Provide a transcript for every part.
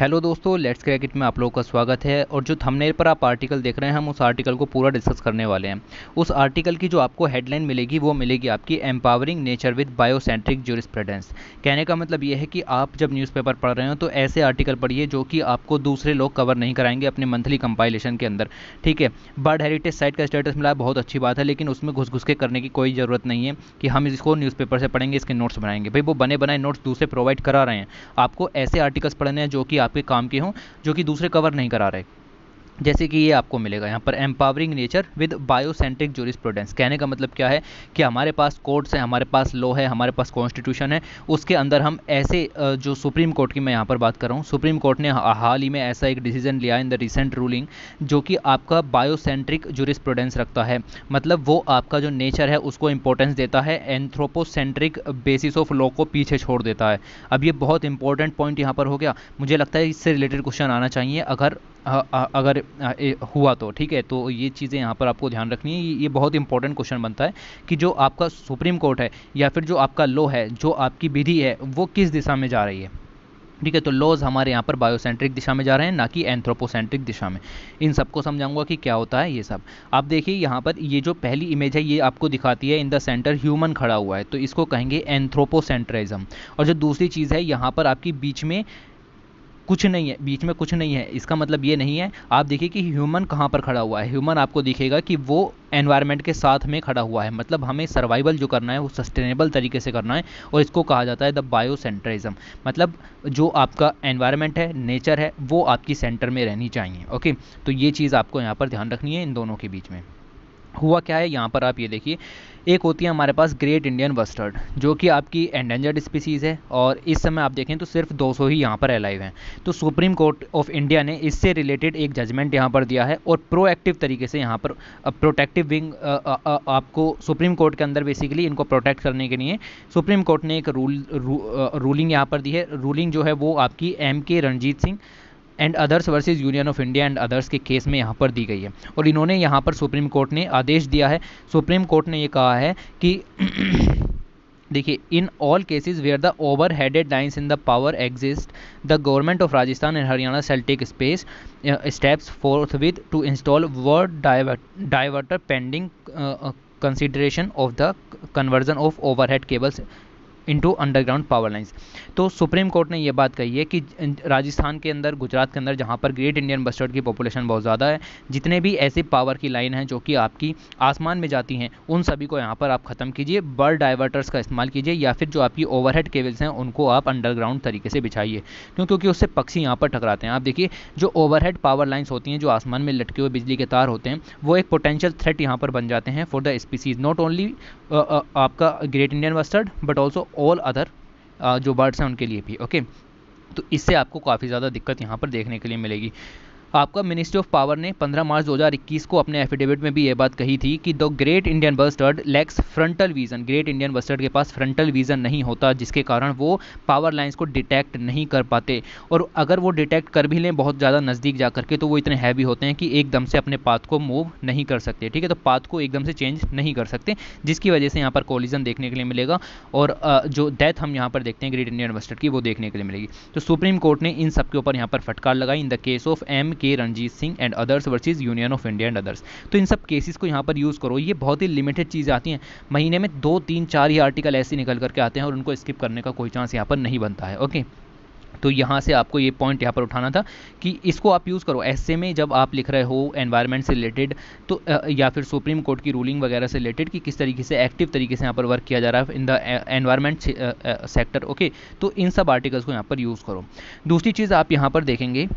Hello दोस्तों, let's crack it में आप लोगों का स्वागत है। और जो थंबनेल पर आप आर्टिकल देख रहे हैं, हम उस आर्टिकल को पूरा डिस्कस करने वाले हैं। उस आर्टिकल की जो आपको हेडलाइन मिलेगी वो मिलेगी आपकी empowering nature with biocentric jurisprudence. कहने का मतलब ये है कि आप जब न्यूज़पेपर पढ़ रहे हो तो ऐसे आर्टिकल पढ़िए जो कि आपको दूसरे लोग कवर नहीं कराएंगे अपने मंथली कंपाइलेशन के अंदर। ठीक है, बर्ड हेरिटेज साइट का स्टेटस मिला, बहुत अच्छी बात है, लेकिन उसमें घुस घुस के करने की कोई ज़रूरत नहीं है कि हम इसको न्यूज़पेपर से पढ़ेंगे, इसके नोट्स बनाएंगे। भाई वो बने बनाए नोट्स दूसरे प्रोवाइड करा रहे हैं। आपको ऐसे आर्टिकल्स पढ़ने हैं जो कि आपके काम के हों, जो कि दूसरे कवर नहीं करा रहे। जैसे कि ये आपको मिलेगा यहाँ पर empowering nature with biocentric jurisprudence. कहने का मतलब क्या है कि हमारे पास कोर्ट्स हैं, हमारे पास लॉ है, हमारे पास कॉन्स्टिट्यूशन है, उसके अंदर हम ऐसे जो सुप्रीम कोर्ट की मैं यहाँ पर बात कर रहा हूँ, सुप्रीम कोर्ट ने हाल ही में ऐसा एक डिसीजन लिया इन द रिसेंट रूलिंग जो कि आपका बायोसेंट्रिक जूरिस्प्रूडेंस रखता है। मतलब वो आपका जो नेचर है उसको इंपॉर्टेंस देता है, एंथ्रोपोसेंट्रिक बेसिस ऑफ लॉ को पीछे छोड़ देता है। अब ये बहुत इंपॉर्टेंट पॉइंट यहाँ पर हो गया। मुझे लगता है इससे रिलेटेड क्वेश्चन आना चाहिए अगर हुआ तो। ठीक है, तो ये चीज़ें यहाँ पर आपको ध्यान रखनी है। ये बहुत इंपॉर्टेंट क्वेश्चन बनता है कि जो आपका सुप्रीम कोर्ट है या फिर जो आपका लॉ है, जो आपकी विधि है, वो किस दिशा में जा रही है। ठीक है, तो लॉज हमारे यहाँ पर बायोसेंट्रिक दिशा में जा रहे हैं, ना कि एंथ्रोपोसेंट्रिक दिशा में। इन सबको समझाऊंगा कि क्या होता है ये सब। आप देखिए यहाँ पर ये जो पहली इमेज है ये आपको दिखाती है इन द सेंटर ह्यूमन खड़ा हुआ है, तो इसको कहेंगे एंथ्रोपोसेंट्रिज्म। और जो दूसरी चीज़ है यहाँ पर आपकी बीच में कुछ नहीं है। इसका मतलब ये नहीं है, आप देखिए कि ह्यूमन कहाँ पर खड़ा हुआ है। ह्यूमन आपको दिखेगा कि वो एनवायरनमेंट के साथ में खड़ा हुआ है। मतलब हमें सर्वाइवल जो करना है वो सस्टेनेबल तरीके से करना है, और इसको कहा जाता है द बायोसेंट्रिज्म। मतलब जो आपका एनवायरनमेंट है, नेचर है, वो आपकी सेंटर में रहनी चाहिए। ओके, तो ये चीज़ आपको यहाँ पर ध्यान रखनी है। इन दोनों के बीच में हुआ क्या है यहाँ पर आप ये देखिए, एक होती है हमारे पास ग्रेट इंडियन बस्टर्ड जो कि आपकी एंडेंजर्ड स्पीसीज़ है, और इस समय आप देखें तो सिर्फ 200 ही यहाँ पर अलाइव हैं। तो सुप्रीम कोर्ट ऑफ इंडिया ने इससे रिलेटेड एक जजमेंट यहाँ पर दिया है, और प्रोएक्टिव तरीके से यहाँ पर प्रोटेक्टिव विंग आपको सुप्रीम कोर्ट के अंदर बेसिकली इनको प्रोटेक्ट करने के लिए सुप्रीम कोर्ट ने एक रूलिंग यहाँ पर दी है। रूलिंग जो है वो आपकी M.K. Ranjit Singh and others versus Union of India and others के केस में यहाँ पर दी गई है। और इन्होंने यहाँ पर सुप्रीम कोर्ट ने आदेश दिया है। सुप्रीम कोर्ट ने ये कहा है कि देखिए, in all cases where the over headed lines in the power exist, the government of Rajasthan and Haryana shall take space steps forthwith to install bird diverter pending consideration of the conversion of overhead cables into underground power lines. तो supreme court ने यह बात कही है कि राजस्थान के अंदर, गुजरात के अंदर, जहाँ पर ग्रेट इंडियन बस्टर्ड की पॉपुलेशन बहुत ज़्यादा है, जितने भी ऐसी पावर की लाइन हैं जो कि आपकी आसमान में जाती हैं, उन सभी को यहाँ पर आप ख़त्म कीजिए, बर्ड डाइवर्टर्स का इस्तेमाल कीजिए, या फिर जो आपकी ओवरहेड केबल्स हैं उनको आप अंडरग्राउंड तरीके से बिछाइए, क्योंकि उससे पक्षी यहाँ पर टकराते हैं। आप देखिए, जो ओवरहेड पावर लाइन्स होती हैं, जो आसमान में लटके हुए बिजली के तार होते हैं, वो एक पोटेंशियल थ्रेट यहाँ पर बन जाते हैं for the species, not only आपका great Indian bustard but also all other जो बर्ड्स हैं उनके लिए भी। ओके, तो इससे आपको काफ़ी ज़्यादा दिक्कत यहाँ पर देखने के लिए मिलेगी। आपका मिनिस्ट्री ऑफ पावर ने 15 मार्च 2021 को अपने एफिडेविट में भी ये बात कही थी कि the great Indian bustard lacks frontal vision. Great Indian bustard के पास फ्रंटल विज़न नहीं होता, जिसके कारण वो पावर लाइंस को डिटेक्ट नहीं कर पाते, और अगर वो डिटेक्ट कर भी लें बहुत ज़्यादा नज़दीक जा करके, तो वो इतने हैवी होते हैं कि एकदम से अपने पाथ को मूव नहीं कर सकते। ठीक है, तो पाथ को एकदम से चेंज नहीं कर सकते, जिसकी वजह से यहाँ पर कोलिजन देखने के लिए मिलेगा, और जो डेथ हम यहाँ पर देखते हैं ग्रेट इंडियन बस्टर्ड की, वो देखने के लिए मिलेगी। तो सुप्रीम कोर्ट ने इन सबके ऊपर यहाँ पर फटकार लगाई in the case of M.K. Ranjit Singh and others versus Union of India and others. तो इन सब केसेस को यहाँ पर यूज़ करो। ये बहुत ही लिमिटेड चीज़ें आती हैं, महीने में 2, 3, 4 ही आर्टिकल ऐसे निकल करके आते हैं, और उनको स्किप करने का कोई चांस यहाँ पर नहीं बनता है। ओके, तो यहाँ से आपको ये पॉइंट यहाँ पर उठाना था कि इसको आप यूज़ करो ऐसे में, जब आप लिख रहे हो एनवायरनमेंट से रिलेटेड, तो या फिर सुप्रीम कोर्ट की रूलिंग वगैरह से रिलेटेड, कि किस तरीके से एक्टिव तरीके से यहाँ पर वर्क किया जा रहा है in the environment sector. Okay, तो इन सब आर्टिकल्स को यहाँ पर यूज़ करो। दूसरी चीज़ आप यहाँ पर देखेंगे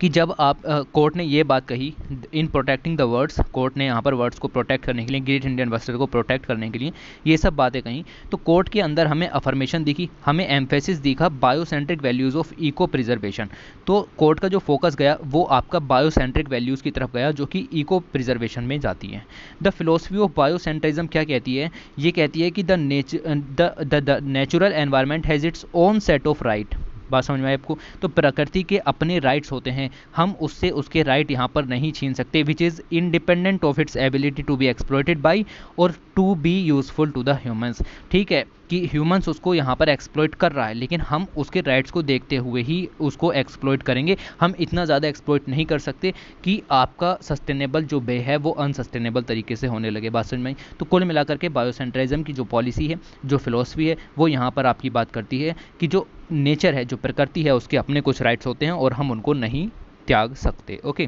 कि जब आप कोर्ट ने ये बात कही in protecting the birds, court ने यहाँ पर वर्ड्स को प्रोटेक्ट करने के लिए, ग्रेट इंडियन बस्टर्ड को प्रोटेक्ट करने के लिए ये सब बातें कहीं, तो कोर्ट के अंदर हमें अफर्मेशन दिखी, हमें एम्फेसिस दिखा biocentric values of eco preservation. तो कोर्ट का जो फोकस गया वो आपका बायोसेंट्रिक वैल्यूज़ की तरफ गया, जो कि इको प्रिजर्वेशन में जाती है। द फिलोसफी ऑफ बायोसेंट्रिज्म क्या कहती है? ये कहती है कि the natural environment has its own set of right बात समझ में आई आपको। तो प्रकृति के अपने राइट्स होते हैं, हम उससे उसके राइट यहाँ पर नहीं छीन सकते, which is independent of its ability to be exploited by और to be useful to the humans. ठीक है कि ह्यूमंस उसको यहाँ पर एक्सप्लॉइट कर रहा है, लेकिन हम उसके राइट्स को देखते हुए ही उसको एक्सप्लॉइट करेंगे। हम इतना ज़्यादा एक्सप्लॉइट नहीं कर सकते कि आपका सस्टेनेबल जो बे है वो अनसस्टेनेबल तरीके से होने लगे। बात समझ में आई। तो कुल मिलाकर के बायोसेंट्रिज्म की जो पॉलिसी है, जो फिलॉसफी है, वो यहाँ पर आपकी बात करती है कि जो नेचर है, जो प्रकृति है, उसके अपने कुछ राइट्स होते हैं और हम उनको नहीं त्याग सकते। ओके,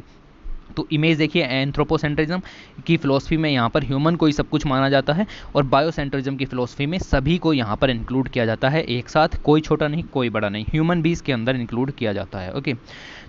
तो इमेज देखिए एंथ्रोपोसेंट्रिज्म की फिलॉसफी में यहाँ पर ह्यूमन को ही सब कुछ माना जाता है और बायोसेंट्रिज्म की फिलॉसफी में सभी को यहाँ पर इंक्लूड किया जाता है एक साथ, कोई छोटा नहीं कोई बड़ा नहीं, ह्यूमन भी इसके अंदर इंक्लूड किया जाता है। ओके,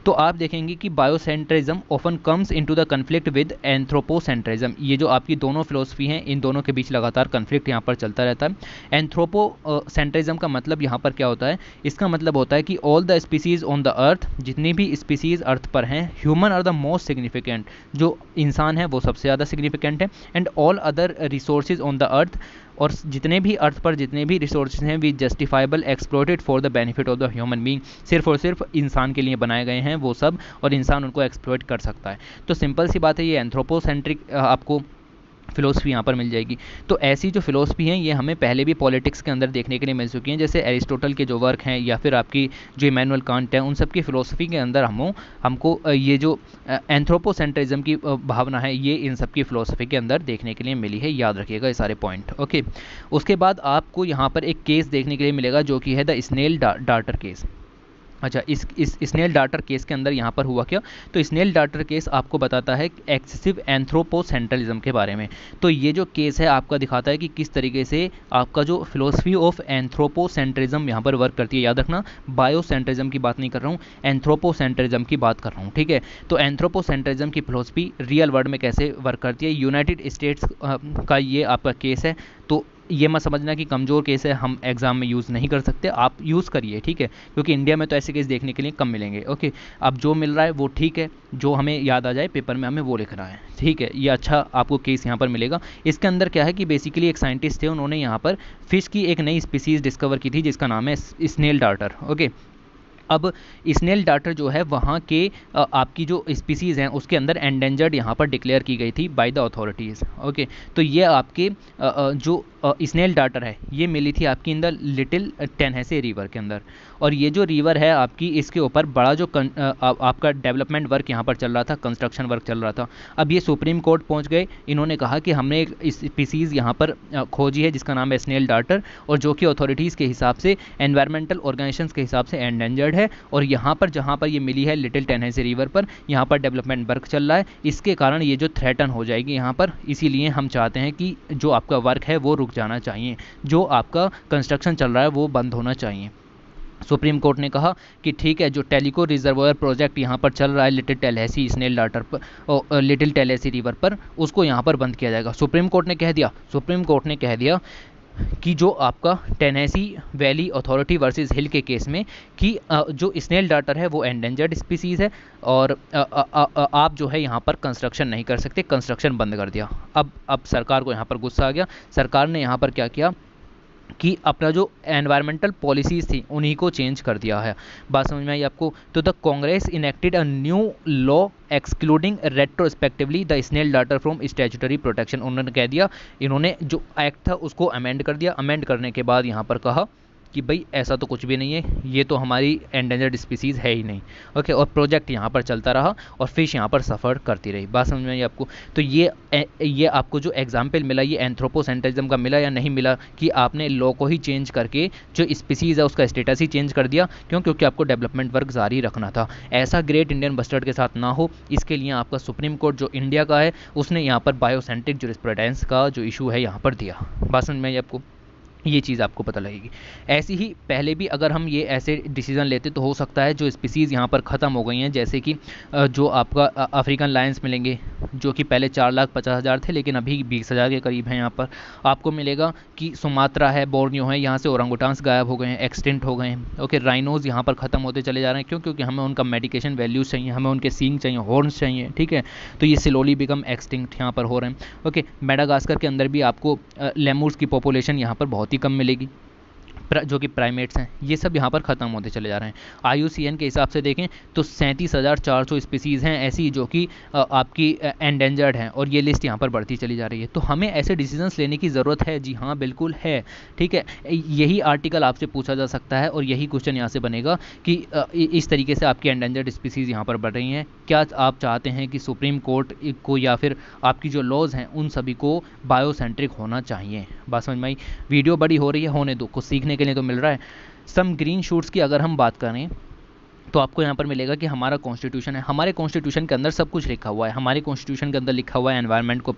तो आप देखेंगे कि biocentrism often comes into the conflict with anthropocentrism. ये जो आपकी दोनों फिलॉसफी हैं, इन दोनों के बीच लगातार कन्फ्लिक्ट यहाँ पर चलता रहता है। एंथ्रोपोसेंट्रिज्म का मतलब यहाँ पर क्या होता है? इसका मतलब होता है कि all the species on the earth, जितनी भी स्पीसीज अर्थ पर हैं, human are the most significant, जो इंसान है वो सबसे ज़्यादा सिग्निफिकेंट है, and all other resources on the earth, और जितने भी अर्थ पर जितने भी रिसोर्सेज हैं we justifiable exploited for the benefit of the human being, सिर्फ और सिर्फ इंसान के लिए बनाए गए हैं वो सब और इंसान उनको एक्सप्लॉइट कर सकता है। तो सिंपल सी बात है, ये एंथ्रोपोसेंट्रिक आपको फिलोसफी यहाँ पर मिल जाएगी। तो ऐसी जो फिलोसफी हैं ये हमें पहले भी पॉलिटिक्स के अंदर देखने के लिए मिल चुकी हैं, जैसे एरिस्टोटल के जो वर्क हैं या फिर आपकी जो इमैनुअल कांट है, उन सब की फिलोसफी के अंदर हमको ये जो एंथ्रोपोसेंट्रिज्म की भावना है ये इन सब की फिलोसफी के अंदर देखने के लिए मिली है। याद रखिएगा ये सारे पॉइंट। ओके, उसके बाद आपको यहाँ पर एक केस देखने के लिए मिलेगा जो कि है द स्नेल डार्टर केस। अच्छा, इस स्नेल डार्टर केस के अंदर यहाँ पर हुआ क्या? तो स्नेल डार्टर केस आपको बताता है एक्सेसिव एंथ्रोपोसेंट्रिज्म के बारे में। तो ये जो केस है आपका दिखाता है कि किस तरीके से आपका जो फिलोसफी ऑफ एंथ्रोपोसेंट्रिज्म यहाँ पर वर्क करती है। याद रखना, बायोसेंट्रिज्म की बात नहीं कर रहा हूँ, एंथ्रोपोसेंट्रिज्म की बात कर रहा हूँ। ठीक है, तो एंथ्रोपोसेंट्रिज्म की फिलोसफी रियल वर्ल्ड में कैसे वर्क करती है, यूनाइटेड स्टेट्स का ये आपका केस है। तो ये मत समझना कि कमज़ोर केस है हम एग्ज़ाम में यूज़ नहीं कर सकते, आप यूज़ करिए। ठीक है, क्योंकि इंडिया में तो ऐसे केस देखने के लिए कम मिलेंगे। ओके, अब जो मिल रहा है वो ठीक है, जो हमें याद आ जाए पेपर में हमें वो लिखना है। ठीक है, ये अच्छा आपको केस यहाँ पर मिलेगा। इसके अंदर क्या है कि बेसिकली एक साइंटिस्ट थे, उन्होंने यहाँ पर फिश की एक नई स्पीसीज़ डिस्कवर की थी जिसका नाम है स्नेल डार्टर। ओके, अब स्नेल डार्टर जो है वहाँ के आपकी जो स्पीसीज़ हैं उसके अंदर एंडेंजर्ड यहाँ पर डिक्लेयर की गई थी बाय द अथॉरिटीज़। ओके, तो ये आपके जो स्नेल डार्टर है ये मिली थी आपकी in the Little Tennessee River के अंदर, और ये जो रिवर है आपकी इसके ऊपर बड़ा जो आपका डेवलपमेंट वर्क यहाँ पर चल रहा था, कंस्ट्रक्शन वर्क चल रहा था। अब ये सुप्रीम कोर्ट पहुँच गए, इन्होंने कहा कि हमने एक स्पीसीज़ यहाँ पर खोजी है जिसका नाम है स्नेल डार्टर, और जो कि अथॉरिटीज़ के हिसाब से, एनवायरमेंटल ऑर्गेनाइजेशन के हिसाब से एंडेंजर्ड है, और यहाँ पर जहाँ पर ये मिली है लिटिल टेनेसी रिवर पर, यहाँ पर डेवलपमेंट वर्क चल रहा है, इसके कारण ये जो थ्रेटन हो जाएगी यहाँ पर, इसीलिए हम चाहते हैं कि जो आपका वर्क है वो रुक जाना चाहिए, जो आपका कंस्ट्रक्शन चल रहा है वो बंद होना चाहिए। सुप्रीम कोर्ट ने कहा कि ठीक है, जो टेलिको रिजर्वायर प्रोजेक्ट यहाँ पर चल रहा है लिटिल टेनेसी रिवर पर, उसको यहाँ पर बंद किया जाएगा। सुप्रीम कोर्ट ने कह दिया कि जो आपका Tennessee Valley Authority versus Hill के केस में कि जो स्नेल डार्टर है वो एंडेंजर्ड स्पीसीज़ है और आप जो है यहाँ पर कंस्ट्रक्शन नहीं कर सकते, कंस्ट्रक्शन बंद कर दिया। अब सरकार को यहाँ पर गुस्सा आ गया। सरकार ने यहाँ पर क्या किया कि अपना जो एनवायरमेंटल पॉलिसीज़ थी उन्हीं को चेंज कर दिया है। बात समझ में आई आपको। तो the Congress enacted a new law excluding retrospectively the snail darter from statutory protection. उन्होंने कह दिया, इन्होंने जो एक्ट था उसको अमेंड कर दिया। अमेंड करने के बाद यहाँ पर कहा कि भाई ऐसा तो कुछ भी नहीं है, ये तो हमारी एंडेंजर्ड स्पीसीज़ है ही नहीं। ओके, और प्रोजेक्ट यहाँ पर चलता रहा और फिश यहाँ पर सफ़र करती रही। बात समझ में आई आपको। तो ये आपको जो एग्जाम्पल मिला ये एंथ्रोपोसेंट्रिज्म का मिला या नहीं मिला कि आपने लॉ को ही चेंज करके जो स्पीसीज़ है उसका स्टेटस ही चेंज कर दिया। क्यों? क्योंकि आपको डेवलपमेंट वर्क जारी रखना था। ऐसा ग्रेट इंडियन बस्टर्ड के साथ ना हो, इसके लिए आपका सुप्रीम कोर्ट जो इंडिया का है उसने यहाँ पर बायोसेंट्रिक ज्यूरिस्प्रूडेंस का जो इशू है यहाँ पर दिया। बात समझ में आई आपको। ये चीज़ आपको पता लगेगी। ऐसी ही पहले भी अगर हम ये ऐसे डिसीजन लेते तो हो सकता है जो स्पीसीज़ यहाँ पर ख़त्म हो गई हैं, जैसे कि जो आपका अफ्रीकन लायंस मिलेंगे जो कि पहले 4,50,000 थे लेकिन अभी 20,000 के करीब हैं। यहाँ पर आपको मिलेगा कि सुमात्रा है, बोर्नियो है, यहाँ से ओरंगुटांस गायब हो गए हैं, एक्सटेंट हो गए हैं। ओके, राइनोज़ यहाँ पर ख़त्म होते चले जा रहे हैं। क्यों? क्योंकि हमें उनका मेडिकेशन वैल्यूज़ चाहिए, हमें उनके सींग चाहिए, हॉर्न्स चाहिए। ठीक है, तो ये स्लोली बिकम एक्सटिंक्ट यहाँ पर हो रहे हैं। ओके, मेडागास्कर के अंदर भी आपको लेमूर्स की पॉपुलेशन यहाँ पर बहुत कम मिलेगी। जो कि प्राइमेट्स हैं, ये सब यहाँ पर ख़त्म होते चले जा रहे हैं। IUCN के हिसाब से देखें तो 37,400 स्पीसीज़ हैं ऐसी जो कि आपकी एंडेंजर्ड हैं, और ये लिस्ट यहाँ पर बढ़ती चली जा रही है। तो हमें ऐसे डिसीजंस लेने की ज़रूरत है। जी हाँ, बिल्कुल है, ठीक है। यही आर्टिकल आपसे पूछा जा सकता है और यही क्वेश्चन यहाँ से बनेगा कि इस तरीके से आपकी एंडेंजर्ड स्पीसीज़ यहाँ पर बढ़ रही हैं, क्या आप चाहते हैं कि सुप्रीम कोर्ट को या फिर आपकी जो लॉज हैं उन सभी को बायोसेंट्रिक होना चाहिए। बात समझ में आई? वीडियो बड़ी हो रही है, होने दो, कुछ सीखने के लिए तो मिल रहा है। सम ग्रीन शूट्स की अगर हम बात करें तो आपको यहाँ पर मिलेगा कि हमारा कॉन्स्टिट्यूशन है, हमारे कॉन्स्टिट्यूशन के अंदर सब कुछ लिखा हुआ है। हमारे कॉन्स्टिट्यूशन के अंदर लिखा हुआ है एनवायरनमेंट को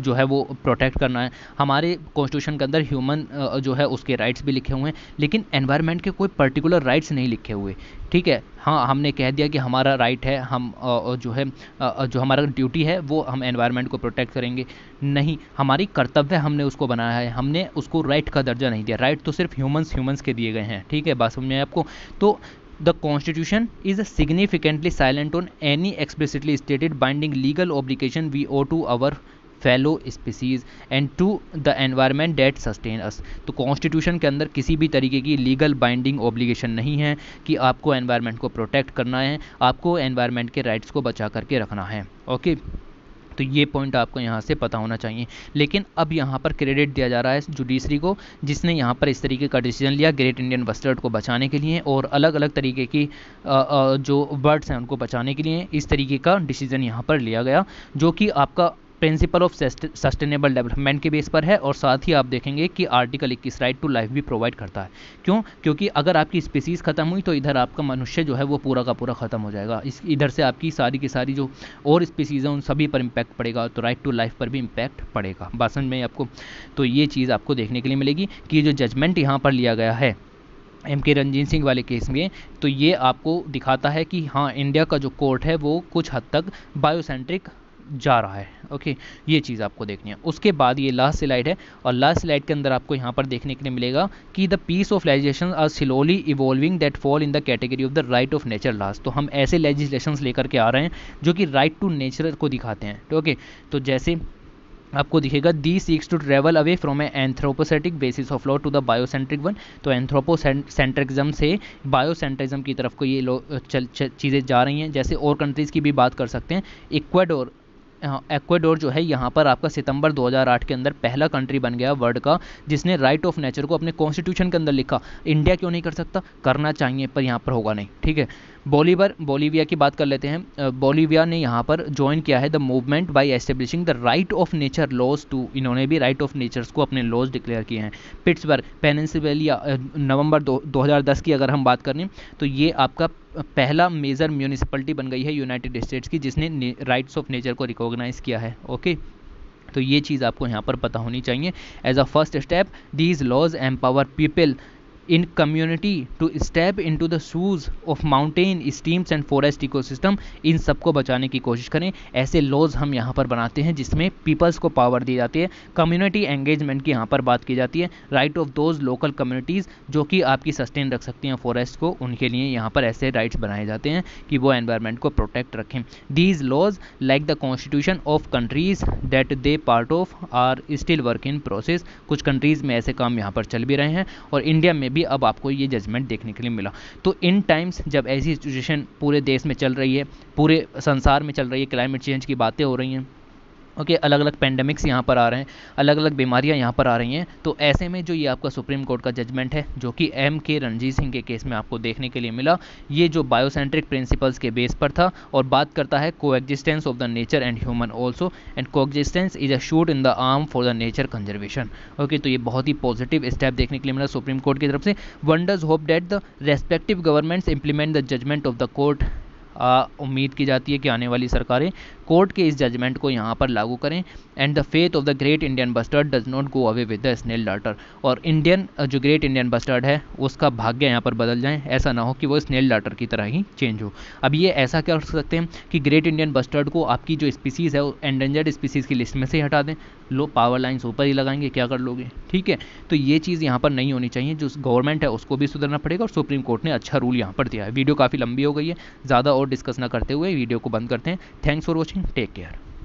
जो है वो प्रोटेक्ट करना है। हमारे कॉन्स्टिट्यूशन के अंदर ह्यूमन जो है उसके राइट्स भी लिखे हुए हैं, लेकिन एनवायरनमेंट के कोई पर्टिकुलर राइट्स नहीं लिखे हुए, ठीक है। हाँ, हमने कह दिया कि हमारा राइट है, हम जो हमारा ड्यूटी है वो हम एनवायरनमेंट को प्रोटेक्ट करेंगे, नहीं, हमारी कर्तव्य हमने उसको बनाया है, हमने उसको राइट का दर्जा नहीं दिया। राइट तो सिर्फ ह्यूमंस के दिए गए हैं, ठीक है। बात समझ में आपको? तो The Constitution is significantly silent on any explicitly stated binding legal obligation we owe to our fellow species and to the environment that sustain us। तो कॉन्स्टिट्यूशन के अंदर किसी भी तरीके की लीगल बाइंडिंग ऑब्लिगेशन नहीं है कि आपको एनवायरनमेंट को प्रोटेक्ट करना है, आपको एनवायरनमेंट के राइट्स को बचा करके रखना है। ओके, तो ये पॉइंट आपको यहाँ से पता होना चाहिए। लेकिन अब यहाँ पर क्रेडिट दिया जा रहा है जुडिशरी को, जिसने यहाँ पर इस तरीके का डिसीजन लिया ग्रेट इंडियन बस्टर्ड को बचाने के लिए और अलग अलग तरीके की जो बर्ड्स हैं उनको बचाने के लिए इस तरीके का डिसीजन यहाँ पर लिया गया, जो कि आपका प्रिंसिपल ऑफ सस्टेनेबल डेवलपमेंट के बेस पर है। और साथ ही आप देखेंगे कि आर्टिकल 21 राइट टू लाइफ भी प्रोवाइड करता है। क्यों? क्योंकि अगर आपकी स्पीसीज़ ख़त्म हुई तो इधर आपका मनुष्य जो है वो पूरा का पूरा ख़त्म हो जाएगा। इधर से आपकी सारी की सारी जो और स्पीसीज़ हैं उन सभी पर इम्पैक्ट पड़ेगा, तो राइट टू लाइफ पर भी इम्पैक्ट पड़ेगा। बासन में आपको तो ये चीज़ आपको देखने के लिए मिलेगी कि जो जजमेंट यहाँ पर लिया गया है M.K. रणजीत सिंह वाले केस में, तो ये आपको दिखाता है कि हाँ, इंडिया का जो कोर्ट है वो कुछ हद तक बायोसेंट्रिक जा रहा है। ओके, ये चीज़ आपको देखनी है। उसके बाद ये लास्ट स्लाइड है, और लास्ट स्लाइड के अंदर आपको यहाँ पर देखने के लिए मिलेगा कि the piece of legislation are slowly evolving that fall in the category of the right of nature laws. तो हम ऐसे लेजिस्लेशंस लेकर के आ रहे हैं जो कि राइट टू नेचर को दिखाते हैं। ओके, तो जैसे आपको दिखेगा the seeks to travel away from a anthropocentric basis of law to the biocentric one. तो एंथ्रोपोसेंट्रिज्म से बायोसेंट्रिज्म की तरफ को ये चीज़ें जा रही हैं। जैसे और कंट्रीज़ की भी बात कर सकते हैं। इक्वाडोर जो है यहाँ पर आपका सितंबर 2008 के अंदर पहला कंट्री बन गया वर्ल्ड का जिसने राइट ऑफ नेचर को अपने कॉन्स्टिट्यूशन के अंदर लिखा। इंडिया क्यों नहीं कर सकता? करना चाहिए, पर यहाँ पर होगा नहीं, ठीक है। बोलीविया की बात कर लेते हैं। बोलीविया ने यहाँ पर ज्वाइन किया है the movement by establishing the right of nature laws to. इन्होंने भी राइट ऑफ नेचर्स को अपने लॉज डिक्लेयर किए हैं। पिट्सबर्ग, पेनिनसुला, नवंबर 2010 की अगर हम बात करें तो ये आपका पहला मेजर म्यूनिसिपलिटी बन गई है यूनाइटेड स्टेट्स की जिसने राइट्स ऑफ नेचर को रिकॉग्नाइज किया है। ओके, तो ये चीज़ आपको यहाँ पर पता होनी चाहिए। As a first step these laws empower people in community to step in to the shoes of mountain streams and forest ecosystem. इन सबको बचाने की कोशिश करें। ऐसे लॉज हम यहाँ पर बनाते हैं जिसमें पीपल्स को पावर दी जाती है। कम्युनिटी एंगेजमेंट की यहाँ पर बात की जाती है। Right of those local communities जो कि आपकी सस्टेन रख सकती हैं फॉरेस्ट को, उनके लिए यहाँ पर ऐसे राइट्स बनाए जाते हैं कि वो एनवायरमेंट को प्रोटेक्ट रखें। These laws like the constitution of countries that they part of are still work in process. कुछ कंट्रीज़ में ऐसे काम यहाँ पर चल भी रहे हैं और इंडिया में भी अब आपको ये जजमेंट देखने के लिए मिला। तो इन टाइम्स जब ऐसी सिचुएशन पूरे देश में चल रही है, पूरे संसार में चल रही है, क्लाइमेट चेंज की बातें हो रही हैं, ओके, अलग अलग पेंडेमिक्स यहाँ पर आ रहे हैं, अलग अलग बीमारियाँ यहाँ पर आ रही हैं, तो ऐसे में जो ये आपका सुप्रीम कोर्ट का जजमेंट है जो कि M.K. रणजीत सिंह के केस में आपको देखने के लिए मिला, ये जो बायोसेंट्रिक प्रिंसिपल्स के बेस पर था और बात करता है coexistence of the nature and human also and coexistence is a shoot in the arm for the nature conservation. Okay, तो ये बहुत ही पॉजिटिव स्टेप देखने के लिए मिला सुप्रीम कोर्ट की तरफ से। One does hope that the respective governments implement the judgment of the court. उम्मीद की जाती है कि आने वाली सरकारें कोर्ट के इस जजमेंट को यहाँ पर लागू करें। And the faith of the great Indian bustard does not go away with the snail darter. और इंडियन जो ग्रेट इंडियन बस्टर्ड है उसका भाग्य यहाँ पर बदल जाए, ऐसा ना हो कि वो स्नेल डार्टर की तरह ही चेंज हो। अब ये ऐसा कर सकते हैं कि ग्रेट इंडियन बस्टर्ड को आपकी जो स्पीसीज़ है एंडेंजर्ड स्पीसीज़ की लिस्ट में से हटा दें। लो, पावर लाइन्स ऊपर ही लगाएंगे, क्या कर लोगे, ठीक है। तो ये चीज़ यहाँ पर नहीं होनी चाहिए। जो गवर्नमेंट है उसको भी सुधरना पड़ेगा और सुप्रीम कोर्ट ने अच्छा रूल यहाँ पर दिया है। वीडियो काफ़ी लंबी हो गई है, ज़्यादा और डिस्कस ना करते हुए वीडियो को बंद करते हैं। Thanks for watching, take care.